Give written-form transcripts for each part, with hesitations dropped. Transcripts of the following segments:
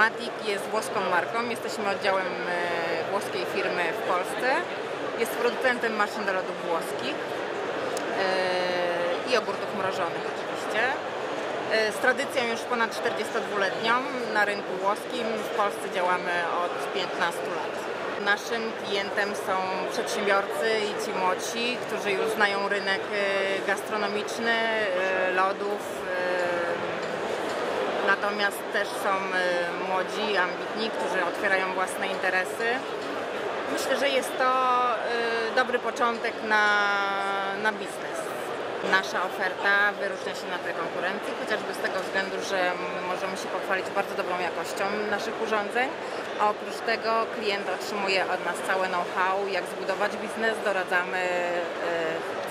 Matic jest włoską marką, jesteśmy oddziałem włoskiej firmy w Polsce. Jest producentem maszyn do lodów włoskich i ogórków mrożonych oczywiście. Z tradycją już ponad 42-letnią na rynku włoskim. W Polsce działamy od 15 lat. Naszym klientem są przedsiębiorcy i ci młodsi, którzy już znają rynek gastronomiczny, lodów. Natomiast też są młodzi, ambitni, którzy otwierają własne interesy. Myślę, że jest to dobry początek na biznes. Nasza oferta wyróżnia się na tle konkurencji, chociażby z tego względu, że możemy się pochwalić bardzo dobrą jakością naszych urządzeń, a oprócz tego klient otrzymuje od nas całe know-how, jak zbudować biznes, doradzamy,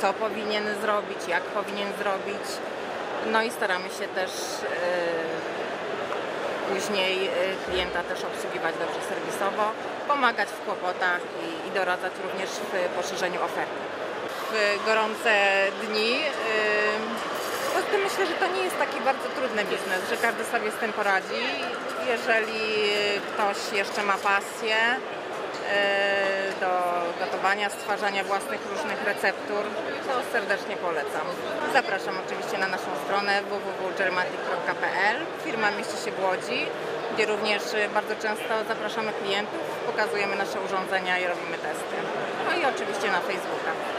co powinien zrobić, jak powinien zrobić, no i staramy się też później klienta też obsługiwać dobrze serwisowo, pomagać w kłopotach i doradzać również w poszerzeniu oferty. W gorące dni. Poza tym myślę, że to nie jest taki bardzo trudny biznes, że każdy sobie z tym poradzi. Jeżeli ktoś jeszcze ma pasję do gotowania, stwarzania własnych różnych receptur, to serdecznie polecam. Zapraszam oczywiście na naszą stronę www.gelmatic.pl. Firma mieści się w Łodzi, gdzie również bardzo często zapraszamy klientów, pokazujemy nasze urządzenia i robimy testy. No i oczywiście na Facebooka.